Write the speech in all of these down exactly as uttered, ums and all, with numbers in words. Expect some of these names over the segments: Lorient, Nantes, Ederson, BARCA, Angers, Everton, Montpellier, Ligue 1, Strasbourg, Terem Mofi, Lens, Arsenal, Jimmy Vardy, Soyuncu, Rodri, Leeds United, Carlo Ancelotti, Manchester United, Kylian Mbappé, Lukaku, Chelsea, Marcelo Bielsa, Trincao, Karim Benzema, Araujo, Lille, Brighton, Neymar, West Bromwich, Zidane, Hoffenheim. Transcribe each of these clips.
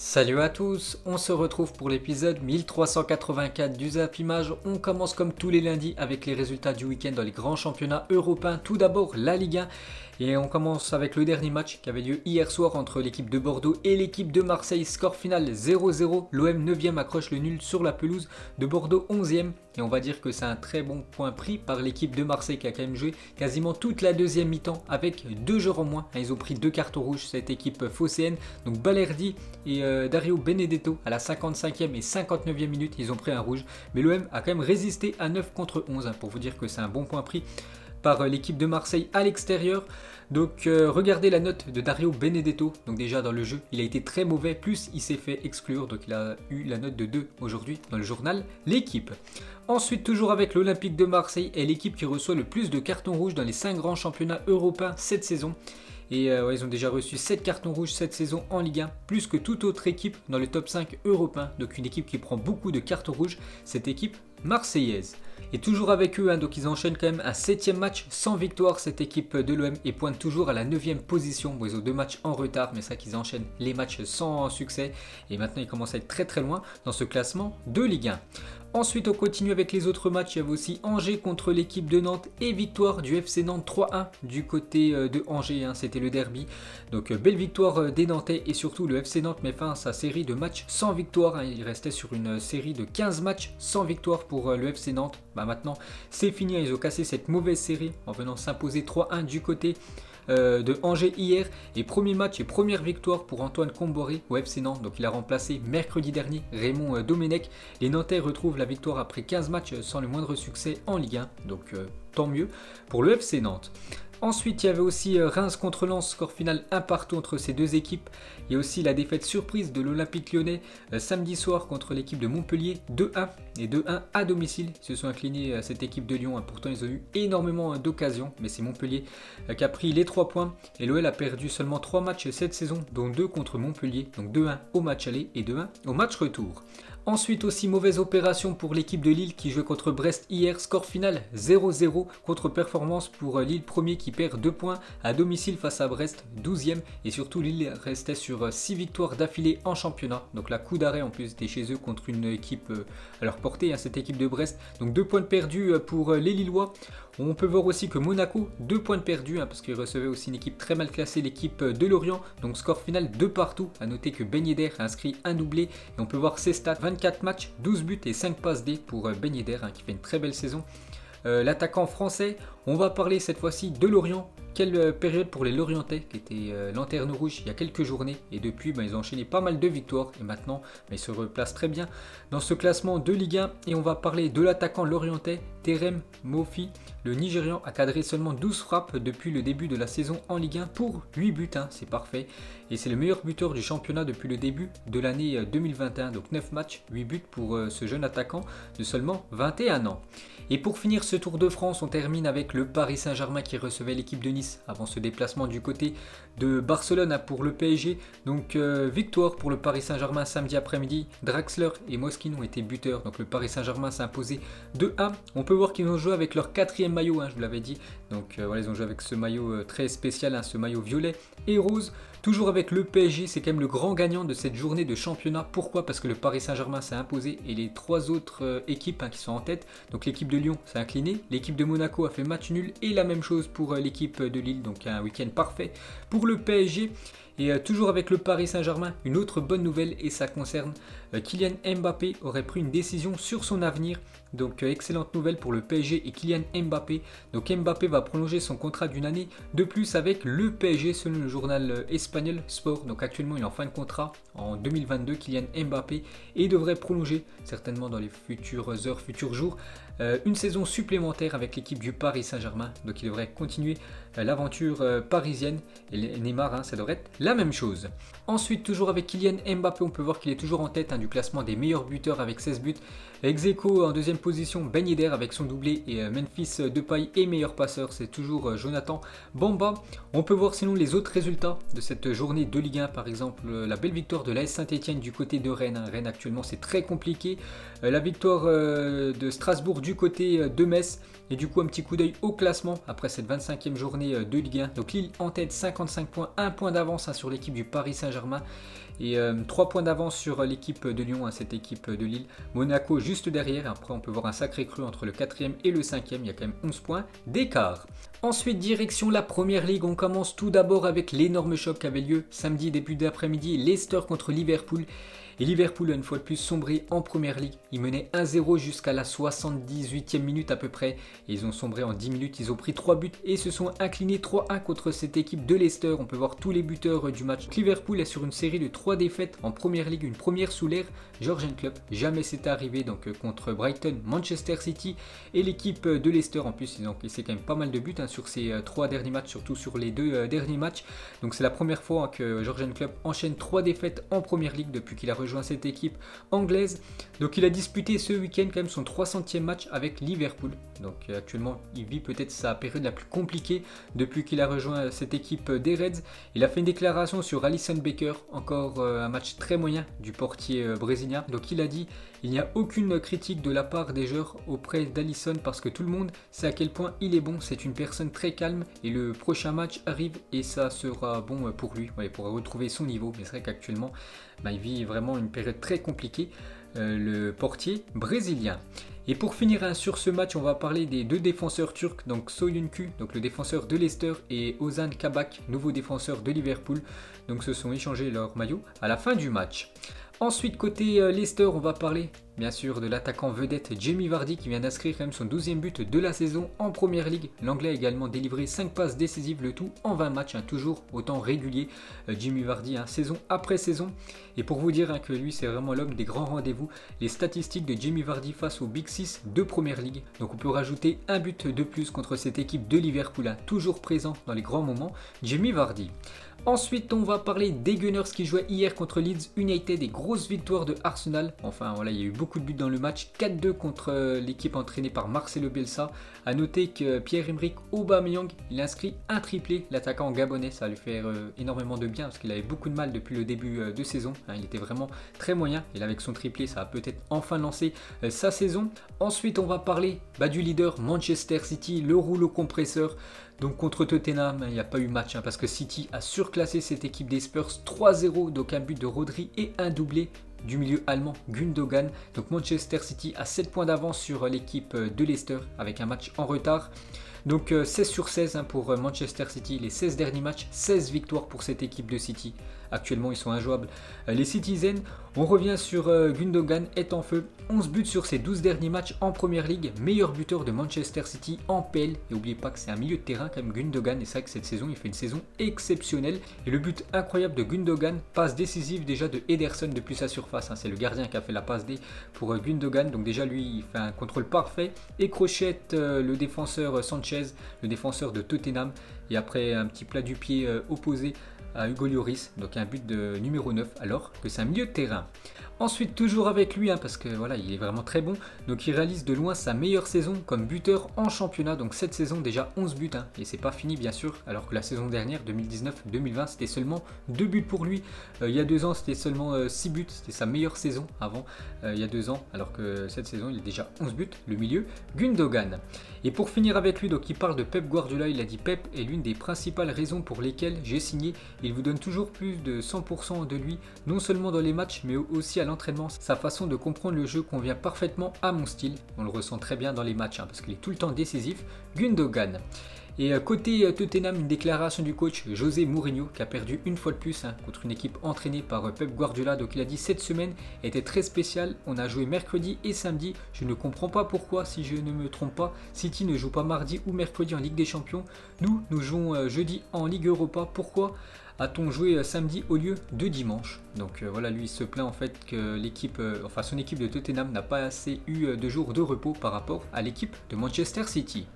Salut à tous, on se retrouve pour l'épisode mille trois cent quatre-vingt-quatre du Zap Image. On commence comme tous les lundis avec les résultats du week-end dans les grands championnats européens. Tout d'abord la Ligue un et on commence avec le dernier match qui avait lieu hier soir entre l'équipe de Bordeaux et l'équipe de Marseille. Score final zéro zéro, l'O M neuvième accroche le nul sur la pelouse de Bordeaux onzième. Et on va dire que c'est un très bon point pris par l'équipe de Marseille qui a quand même joué quasiment toute la deuxième mi-temps avec deux joueurs en moins. Ils ont pris deux cartons rouges cette équipe phocéenne. Donc Balerdi et euh, Dario Benedetto à la cinquante-cinquième et cinquante-neuvième minute, ils ont pris un rouge. Mais l'O M a quand même résisté à neuf contre onze hein, pour vous dire que c'est un bon point pris par l'équipe de Marseille à l'extérieur. Donc euh, regardez la note de Dario Benedetto. Donc déjà dans le jeu il a été très mauvais, plus il s'est fait exclure, donc il a eu la note de deux aujourd'hui dans le journal l'équipe. Ensuite toujours avec l'Olympique de Marseille, est l'équipe qui reçoit le plus de cartons rouges dans les cinq grands championnats européens cette saison. Et euh, ouais, ils ont déjà reçu sept cartons rouges cette saison en Ligue un, plus que toute autre équipe dans le top cinq européen. Donc une équipe qui prend beaucoup de cartons rouges, cette équipe marseillaise. Et toujours avec eux, hein, donc ils enchaînent quand même un septième match sans victoire, cette équipe de l'O M, et pointe toujours à la neuvième position. Bon, ils ont deux matchs en retard, mais c'est vrai qu'ils enchaînent les matchs sans succès. Et maintenant, ils commencent à être très très loin dans ce classement de Ligue un. Ensuite, on continue avec les autres matchs. Il y avait aussi Angers contre l'équipe de Nantes et victoire du F C Nantes trois un du côté de Angers. Hein, c'était le derby. Donc, belle victoire des Nantais et surtout le F C Nantes met fin à sa série de matchs sans victoire. Hein, il restait sur une série de quinze matchs sans victoire pour le F C Nantes. Bah, maintenant, c'est fini. Hein, ils ont cassé cette mauvaise série en venant s'imposer trois un du côté Euh, de Angers hier. Et premier match et première victoire pour Antoine Kombouaré au F C Nantes. Donc il a remplacé mercredi dernier Raymond euh, Domenech. Les Nantais retrouvent la victoire après quinze matchs sans le moindre succès en Ligue un. Donc euh, tant mieux pour le F C Nantes. Ensuite, il y avait aussi Reims contre Lens, score final un partout entre ces deux équipes. Il y a aussi la défaite surprise de l'Olympique lyonnais euh, samedi soir contre l'équipe de Montpellier deux un. Et deux un à domicile, ils se sont inclinés à cette équipe de Lyon. Hein. Pourtant, ils ont eu énormément euh, d'occasions, mais c'est Montpellier euh, qui a pris les trois points. Et l'O L a perdu seulement trois matchs cette saison, dont deux contre Montpellier. Donc deux un au match aller et deux un au match retour. Ensuite aussi, mauvaise opération pour l'équipe de Lille qui jouait contre Brest hier. Score final zéro zéro, contre-performance pour Lille premier qui perd deux points à domicile face à Brest douzième. Et surtout, Lille restait sur six victoires d'affilée en championnat. Donc là, coup d'arrêt en plus, c'était chez eux contre une équipe à leur portée, hein, cette équipe de Brest. Donc deux points de perdu pour les Lillois. On peut voir aussi que Monaco, deux points de perdu, hein, parce qu'ils recevaient aussi une équipe très mal classée, l'équipe de Lorient. Donc score final deux partout. A noter que Benyder a inscrit un doublé. Et on peut voir ses stats, vingt-quatre matchs, douze buts et cinq passes D pour Benyder, hein, qui fait une très belle saison. Euh, L'attaquant français, on va parler cette fois-ci de Lorient. Quelle période pour les Lorientais qui étaient euh, lanterne rouge il y a quelques journées. Et depuis, bah, ils ont enchaîné pas mal de victoires. Et maintenant, bah, ils se replacent très bien dans ce classement de Ligue un. Et on va parler de l'attaquant Lorientais, Terem Mofi. Le Nigérian a cadré seulement douze frappes depuis le début de la saison en Ligue un pour huit buts. Hein, c'est parfait. Et c'est le meilleur buteur du championnat depuis le début de l'année deux mille vingt et un. Donc neuf matchs, huit buts pour euh, ce jeune attaquant de seulement vingt et un ans. Et pour finir ce Tour de France, on termine avec le Paris Saint-Germain qui recevait l'équipe de Nice avant ce déplacement du côté de Barcelone pour le P S G. Donc euh, victoire pour le Paris Saint-Germain samedi après-midi. Draxler et Moskin ont été buteurs. Donc le Paris Saint-Germain s'est imposé deux un. On peut voir qu'ils ont joué avec leur quatrième maillot, hein, je vous l'avais dit. Donc euh, voilà, ils ont joué avec ce maillot euh, très spécial, hein, ce maillot violet et rose. Toujours avec le P S G, c'est quand même le grand gagnant de cette journée de championnat. Pourquoi? Parce que le Paris Saint-Germain s'est imposé et les trois autres euh, équipes hein, qui sont en tête. Donc l'équipe de Lyon s'est inclinée, l'équipe de Monaco a fait match nul et la même chose pour euh, l'équipe de Lille. Donc un week-end parfait pour le P S G. Et euh, toujours avec le Paris Saint-Germain, une autre bonne nouvelle et ça concerne euh, Kylian Mbappé aurait pris une décision sur son avenir. Donc euh, excellente nouvelle pour le P S G et Kylian Mbappé. Donc Mbappé va prolonger son contrat d'une année de plus avec le P S G selon le journal euh, espagnol Sport. Donc actuellement il est en fin de contrat en deux mille vingt-deux, Kylian Mbappé, et devrait prolonger certainement dans les futures heures, futurs jours, euh, une saison supplémentaire avec l'équipe du Paris Saint-Germain. Donc il devrait continuer euh, l'aventure euh, parisienne et Neymar, hein, ça devrait être la même chose. Ensuite, toujours avec Kylian Mbappé, on peut voir qu'il est toujours en tête hein, du classement des meilleurs buteurs avec seize buts. Ex-aequo en deuxième position, Benyder avec son doublé et euh, Memphis Depay, et meilleur passeur, c'est toujours euh, Jonathan Bamba. On peut voir sinon les autres résultats de cette journée de Ligue un, par exemple euh, la belle victoire de l'A S Saint-Etienne du côté de Rennes. Hein. Rennes actuellement c'est très compliqué. Euh, la victoire euh, de Strasbourg du côté euh, de Metz, et du coup un petit coup d'œil au classement après cette vingt-cinquième journée euh, de Ligue un. Donc Lille en tête cinquante-cinq points, un point d'avance hein, sur l'équipe du Paris Saint-Germain. et euh, trois points d'avance sur l'équipe de Lyon, hein, cette équipe de Lille. Monaco juste derrière, après on peut voir un sacré creux entre le quatrième et le cinquième, il y a quand même onze points d'écart. Ensuite, direction la Première League, on commence tout d'abord avec l'énorme choc qui avait lieu samedi début d'après-midi, Leicester contre Liverpool. Et Liverpool a une fois de plus sombré en Première League. Ils menaient un zéro jusqu'à la soixante-dix-huitième minute à peu près. Ils ont sombré en dix minutes, ils ont pris trois buts et se sont inclinés trois un contre cette équipe de Leicester. On peut voir tous les buteurs du match. Liverpool est sur une série de trois défaites en Première League, une première sous l'ère Jurgen Klopp. Jamais c'est arrivé, donc contre Brighton, Manchester City et l'équipe de Leicester. En plus, ils ont encaissé quand même pas mal de buts hein, sur ces trois derniers matchs, surtout sur les deux euh, derniers matchs. Donc c'est la première fois hein, que Jurgen Klopp enchaîne trois défaites en Première League depuis qu'il a rejoint cette équipe anglaise. Donc il a disputé ce week-end quand même son trois centième match avec Liverpool. Donc actuellement il vit peut-être sa période la plus compliquée depuis qu'il a rejoint cette équipe des Reds. Il a fait une déclaration sur Alisson Becker, encore un match très moyen du portier brésilien. Donc il a dit: il n'y a aucune critique de la part des joueurs auprès d'Alisson parce que tout le monde sait à quel point il est bon. C'est une personne très calme et le prochain match arrive et ça sera bon pour lui. Ouais, il pourra retrouver son niveau. Mais c'est vrai qu'actuellement bah, il vit vraiment une période très compliquée, euh, le portier brésilien. Et pour finir hein, sur ce match, on va parler des deux défenseurs turcs, donc Soyuncu, donc le défenseur de Leicester, et Ozan Kabak, nouveau défenseur de Liverpool. Donc se sont échangés leurs maillots à la fin du match. Ensuite, côté euh, Leicester, on va parler bien sûr de l'attaquant vedette Jimmy Vardy qui vient d'inscrire quand même son douzième but de la saison en Première Ligue. L'Anglais a également délivré cinq passes décisives, le tout en vingt matchs, hein, toujours autant régulier euh, Jimmy Vardy, hein, saison après saison. Et pour vous dire hein, que lui c'est vraiment l'homme des grands rendez-vous, les statistiques de Jimmy Vardy face au Big six de Première Ligue. Donc on peut rajouter un but de plus contre cette équipe de Liverpool, hein, toujours présent dans les grands moments, Jimmy Vardy. Ensuite, on va parler des Gunners qui jouaient hier contre Leeds United, des grosses victoires de Arsenal. Enfin, voilà, il y a eu beaucoup de buts dans le match, quatre deux contre l'équipe entraînée par Marcelo Bielsa. A noter que Pierre-Emerick Aubameyang, il a inscrit un triplé, l'attaquant gabonais. Ça va lui faire euh, énormément de bien parce qu'il avait beaucoup de mal depuis le début euh, de saison. Hein, il était vraiment très moyen et là, avec son triplé, ça va peut-être enfin lancer euh, sa saison. Ensuite, on va parler bah, du leader Manchester City, le rouleau compresseur. Donc contre Tottenham, il n'y a pas eu match hein, parce que City a surclassé cette équipe des Spurs trois zéro, donc un but de Rodri et un doublé du milieu allemand Gundogan. Donc Manchester City a sept points d'avance sur l'équipe de Leicester avec un match en retard. Donc seize sur seize hein, pour Manchester City, les seize derniers matchs, seize victoires pour cette équipe de City. Actuellement ils sont injouables, les Citizens. On revient sur euh, Gundogan est en feu, onze buts sur ses douze derniers matchs en Première Ligue, meilleur buteur de Manchester City en P L. Et n'oubliez pas que c'est un milieu de terrain comme Gundogan, et c'est vrai que cette saison il fait une saison exceptionnelle. Et le but incroyable de Gundogan, passe décisive déjà de Ederson depuis sa surface, hein, c'est le gardien qui a fait la passe D pour euh, Gundogan. Donc déjà lui il fait un contrôle parfait et crochette euh, le défenseur euh, Sanchez, le défenseur de Tottenham, et après un petit plat du pied euh, opposé à Hugo Lloris, donc un but de numéro neuf alors que c'est un milieu de terrain. Ensuite toujours avec lui hein, parce que voilà il est vraiment très bon, donc il réalise de loin sa meilleure saison comme buteur en championnat. Donc cette saison déjà onze buts hein, et c'est pas fini bien sûr, alors que la saison dernière deux mille dix-neuf deux mille vingt c'était seulement deux buts pour lui. Euh, il y a deux ans c'était seulement euh, six buts, c'était sa meilleure saison avant euh, il y a deux ans, alors que cette saison il est déjà onze buts, le milieu Gundogan. Et pour finir avec lui, donc il parle de Pep Guardiola, il a dit: Pep est l'une des principales raisons pour lesquelles j'ai signé. Il vous donne toujours plus de cent pour cent de lui, non seulement dans les matchs mais aussi à l'entraînement. Sa façon de comprendre le jeu convient parfaitement à mon style. On le ressent très bien dans les matchs hein, parce qu'il est tout le temps décisif, Gundogan. Et côté Tottenham, une déclaration du coach José Mourinho qui a perdu une fois de plus hein, contre une équipe entraînée par Pep Guardiola. Donc il a dit: cette semaine était très spéciale, on a joué mercredi et samedi, je ne comprends pas pourquoi, si je ne me trompe pas, City ne joue pas mardi ou mercredi en Ligue des Champions, nous, nous jouons jeudi en Ligue Europa, pourquoi a-t-on joué samedi au lieu de dimanche? Donc euh, voilà, lui il se plaint en fait que l'équipe, euh, enfin son équipe de Tottenham n'a pas assez eu de jours de repos par rapport à l'équipe de Manchester City.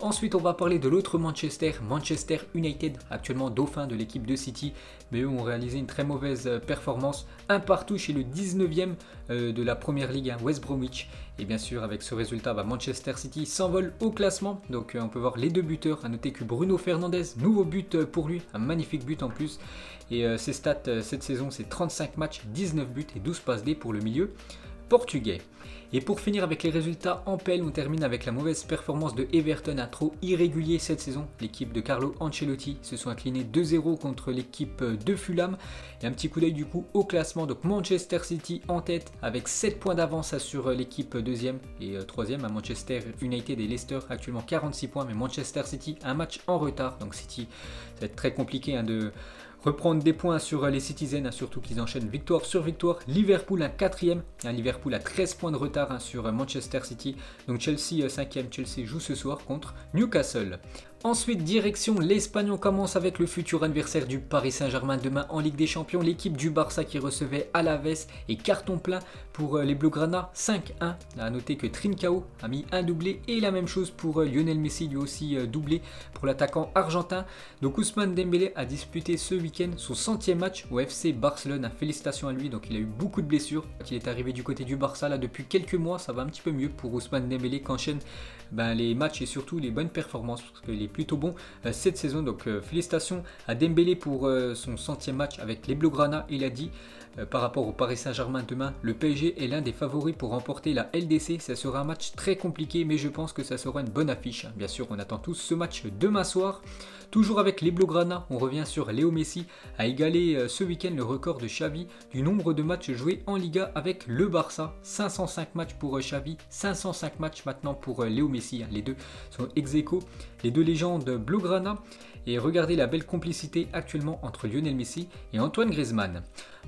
Ensuite, on va parler de l'autre Manchester, Manchester United, actuellement dauphin de l'équipe de City. Mais eux ont réalisé une très mauvaise performance, un partout chez le dix-neuvième de la Première Ligue, hein, West Bromwich. Et bien sûr, avec ce résultat, bah, Manchester City s'envole au classement. Donc euh, on peut voir les deux buteurs. À noter que Bruno Fernandes, nouveau but pour lui, un magnifique but en plus. Et euh, ses stats euh, cette saison, c'est trente-cinq matchs, dix-neuf buts et douze passes D pour le milieu portugais. Et pour finir avec les résultats en pelle, on termine avec la mauvaise performance de Everton à trop irrégulier cette saison. L'équipe de Carlo Ancelotti se sont inclinés deux zéro contre l'équipe de Fulham. Et un petit coup d'œil du coup au classement. Donc Manchester City en tête avec sept points d'avance sur l'équipe deuxième et troisième à Manchester United et Leicester actuellement quarante-six points. Mais Manchester City un match en retard. Donc City, ça va être très compliqué hein, de reprendre des points sur les Citizens, surtout qu'ils enchaînent victoire sur victoire. Liverpool un quatrième, Liverpool à treize points de retard sur Manchester City. Donc Chelsea cinquième, Chelsea joue ce soir contre Newcastle. Ensuite, direction l'Espagne, on commence avec le futur adversaire du Paris Saint-Germain demain en Ligue des Champions, l'équipe du Barça qui recevait Alaves et carton plein pour les Blaugrana cinq un. A noter que Trincao a mis un doublé et la même chose pour Lionel Messi, lui aussi doublé pour l'attaquant argentin. Donc Ousmane Dembélé a disputé ce week-end son centième match au F C Barcelone, félicitations à lui, donc il a eu beaucoup de blessures. Quand il est arrivé du côté du Barça là depuis quelques mois, ça va un petit peu mieux pour Ousmane Dembélé qu'enchaîne ben, les matchs et surtout les bonnes performances parce que les plutôt bon euh, cette saison. Donc euh, félicitations à Dembélé pour euh, son centième match avec les Blaugrana. Il a dit euh, par rapport au Paris Saint-Germain demain, le P S G est l'un des favoris pour remporter la L D C. Ça sera un match très compliqué mais je pense que ça sera une bonne affiche. Bien sûr, on attend tous ce match demain soir. Toujours avec les Blaugrana, on revient sur Léo Messi a égalé euh, ce week-end le record de Xavi du nombre de matchs joués en Liga avec le Barça. cinq cent cinq matchs pour euh, Xavi, cinq cent cinq matchs maintenant pour euh, Léo Messi. Les deux sont ex-aequo, les deux légendes de Blaugrana, et regardez la belle complicité actuellement entre Lionel Messi et Antoine Griezmann.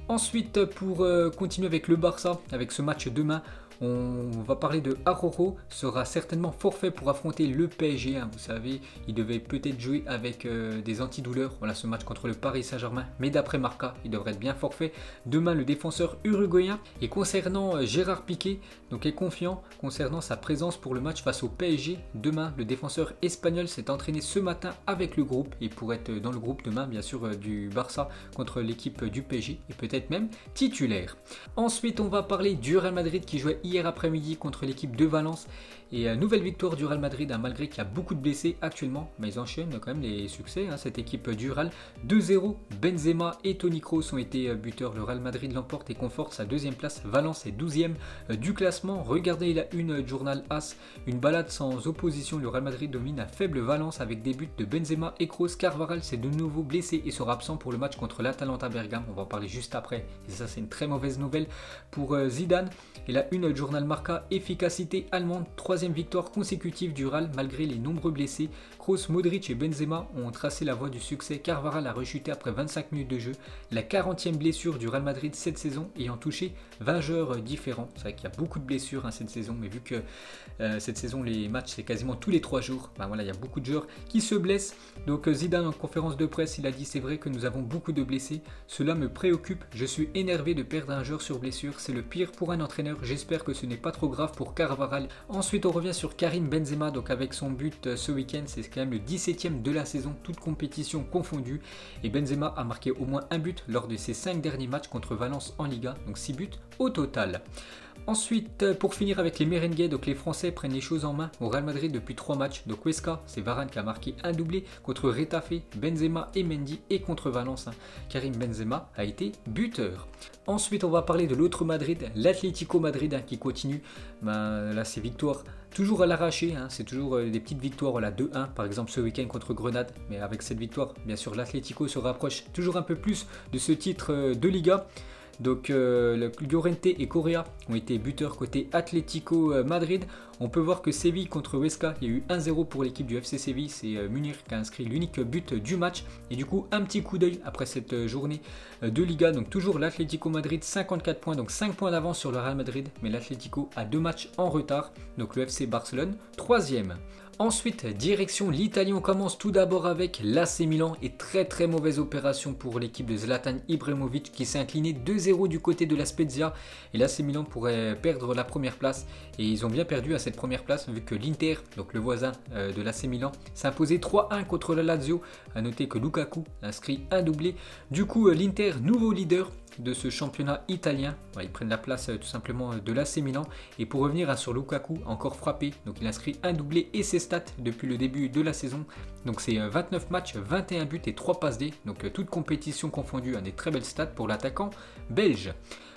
Ensuite, pour euh, continuer avec le Barça, avec ce match demain, on va parler de Araujo, sera certainement forfait pour affronter le P S G. Hein, vous savez, il devait peut-être jouer avec euh, des antidouleurs, voilà, ce match contre le Paris Saint-Germain, mais d'après Marca, il devrait être bien forfait. Demain, le défenseur uruguayen. Et concernant euh, Gérard Piqué, donc est confiant concernant sa présence pour le match face au P S G. Demain, le défenseur espagnol s'est entraîné ce matin avec le groupe et pour être dans le groupe demain, bien sûr, euh, du Barça contre l'équipe euh, du P S G et peut-être même titulaire. Ensuite, on va parler du Real Madrid qui jouait hier après-midi contre l'équipe de Valence et euh, nouvelle victoire du Real Madrid hein, malgré qu'il y a beaucoup de blessés actuellement, mais ils enchaînent quand même les succès hein, cette équipe du Real. Deux zéro, Benzema et Toni Kroos ont été euh, buteurs. Le Real Madrid l'emporte et conforte sa deuxième place. Valence est douzième euh, du classement. Regardez la une euh, Journal As, une balade sans opposition, le Real Madrid domine à faible Valence avec des buts de Benzema et Kroos. Carvajal s'est de nouveau blessé et sera absent pour le match contre l'Atalanta Bergame, on va en parler juste après, et ça c'est une très mauvaise nouvelle pour euh, Zidane. Et la une Journal Marca, efficacité allemande, troisième victoire consécutive du Real malgré les nombreux blessés. Kroos, Modric et Benzema ont tracé la voie du succès. Carvajal a rechuté après vingt-cinq minutes de jeu, la quarantième blessure du Real Madrid cette saison ayant touché vingt joueurs différents. C'est vrai qu'il y a beaucoup de blessures hein, cette saison, mais vu que euh, cette saison les matchs c'est quasiment tous les trois jours, ben voilà, il y a beaucoup de joueurs qui se blessent. Donc Zidane en conférence de presse, il a dit c'est vrai que nous avons beaucoup de blessés, cela me préoccupe, je suis énervé de perdre un joueur sur blessure, c'est le pire pour un entraîneur, j'espère que ce n'est pas trop grave pour Carvajal. Ensuite, on revient sur Karim Benzema, donc avec son but ce week-end, c'est quand même le dix-septième de la saison, toute compétition confondue. Et Benzema a marqué au moins un but lors de ses cinq derniers matchs contre Valence en Liga, donc six buts au total. Ensuite, pour finir avec les Merengues, donc les Français prennent les choses en main au Real Madrid depuis trois matchs. Donc Huesca, c'est Varane qui a marqué un doublé contre Retafe, Benzema et Mendy, et contre Valence, hein, Karim Benzema a été buteur. Ensuite, on va parler de l'autre Madrid, l'Atlético Madrid, hein, qui continue ben, là, ses victoires toujours à l'arraché, hein, c'est toujours euh, des petites victoires, voilà, deux un par exemple ce week-end contre Grenade, mais avec cette victoire, bien sûr, l'Atlético se rapproche toujours un peu plus de ce titre euh, de Liga. Donc euh, Llorente et Correa ont été buteurs côté Atlético Madrid. On peut voir que Séville contre Huesca, il y a eu un zéro pour l'équipe du F C Séville, c'est euh, Munir qui a inscrit l'unique but du match. Et du coup, un petit coup d'œil après cette journée de Liga, donc toujours l'Atlético Madrid cinquante-quatre points, donc cinq points d'avance sur le Real Madrid, mais l'Atlético a deux matchs en retard, donc le F C Barcelone troisième. Ensuite, direction l'Italie, on commence tout d'abord avec l'A C Milan et très très mauvaise opération pour l'équipe de Zlatan Ibrahimovic qui s'est inclinée deux zéro du côté de la Spezia, et l'A C Milan pourrait perdre la première place, et ils ont bien perdu à cette première place vu que l'Inter, donc le voisin de l'A C Milan, s'imposait trois un contre la Lazio. A noter que Lukaku inscrit un doublé, du coup l'Inter nouveau leader de ce championnat italien. Ils prennent la place tout simplement de l'A C Milan. Et pour revenir sur Lukaku, encore frappé, donc il inscrit un doublé et ses stats depuis le début de la saison, donc c'est vingt-neuf matchs, vingt-et-un buts et trois passes D, donc toute compétition confondue, un des très belles stats pour l'attaquant belge.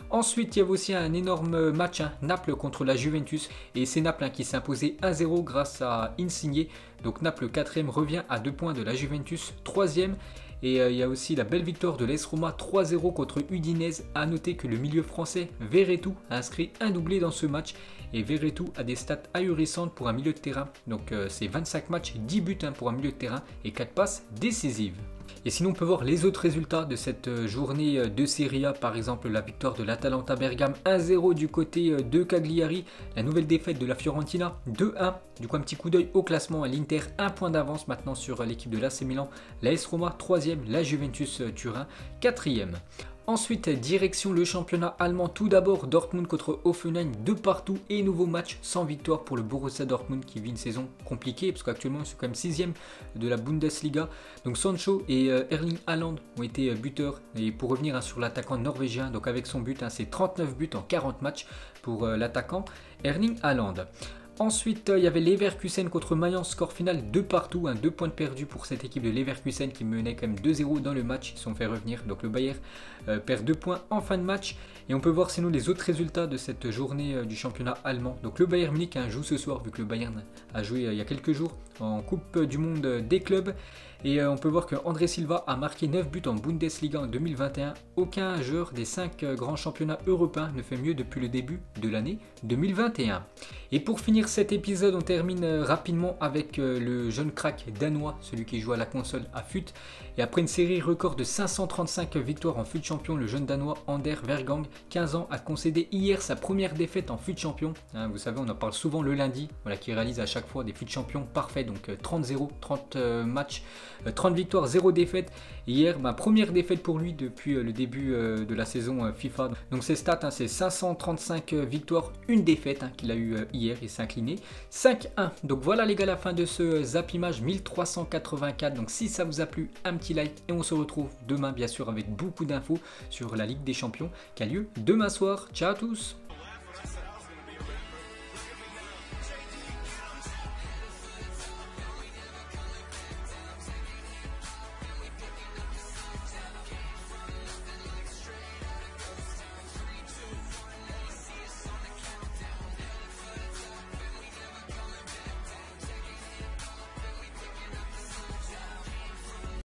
Ensuite, il y avait aussi un énorme match, hein, Naples contre la Juventus, et c'est Naples hein, qui s'est imposé un zéro grâce à Insigne. Donc Naples quatrième revient à deux points de la Juventus troisième. Et euh, il y a aussi la belle victoire de l'A S Roma trois zéro contre Udinese. À noter que le milieu français Verretou a inscrit un doublé dans ce match. Et Verretou a des stats ahurissantes pour un milieu de terrain. Donc euh, c'est vingt-cinq matchs, dix buts hein, pour un milieu de terrain et quatre passes décisives. Et sinon on peut voir les autres résultats de cette journée de Serie A, par exemple la victoire de l'Atalanta Bergame un zéro du côté de Cagliari, la nouvelle défaite de la Fiorentina deux un, du coup un petit coup d'œil au classement, l'Inter un point d'avance maintenant sur l'équipe de l'A C Milan, la S Roma troisième, la Juventus Turin quatrième. Ensuite, direction le championnat allemand, tout d'abord Dortmund contre Hoffenheim, de partout et nouveau match sans victoire pour le Borussia Dortmund qui vit une saison compliquée parce qu'actuellement ils sont quand même sixième de la Bundesliga. Donc Sancho et Erling Haaland ont été buteurs et pour revenir sur l'attaquant norvégien, donc avec son but, c'est trente-neuf buts en quarante matchs pour l'attaquant Erling Haaland. Ensuite, il y avait Leverkusen contre Mayence, score final de partout, hein, deux points de perdu pour cette équipe de Leverkusen qui menait quand même deux zéro dans le match, ils se sont fait revenir, donc le Bayern euh, perd deux points en fin de match. Et on peut voir sinon les autres résultats de cette journée euh, du championnat allemand. Donc le Bayern Munich hein, joue ce soir vu que le Bayern a joué euh, il y a quelques jours en Coupe du Monde euh, des clubs. Et euh, on peut voir que André Silva a marqué neuf buts en Bundesliga en deux mille vingt et un. Aucun joueur des cinq euh, grands championnats européens ne fait mieux depuis le début de l'année deux mille vingt et un. Et pour finir cet épisode, on termine rapidement avec le jeune crack danois, celui qui joue à la console à fut. Et après une série record de cinq cent trente-cinq victoires en fut champion, le jeune danois Ander Vergang, quinze ans, a concédé hier sa première défaite en fut champion. Hein, vous savez, on en parle souvent le lundi, voilà, qui réalise à chaque fois des fut champions parfaits, donc trente zéro, trente matchs, trente victoires, zéro défaite. Hier, bah, première défaite pour lui depuis le début de la saison FIFA. Donc ses stats, hein, c'est cinq cent trente-cinq victoires, une défaite hein, qu'il a eu hier et cinq cinq un. Donc voilà les gars, la fin de ce Zap Image mille trois cent quatre-vingt-quatre. Donc si ça vous a plu, un petit like et on se retrouve demain bien sûr avec beaucoup d'infos sur la Ligue des Champions qui a lieu demain soir. Ciao à tous.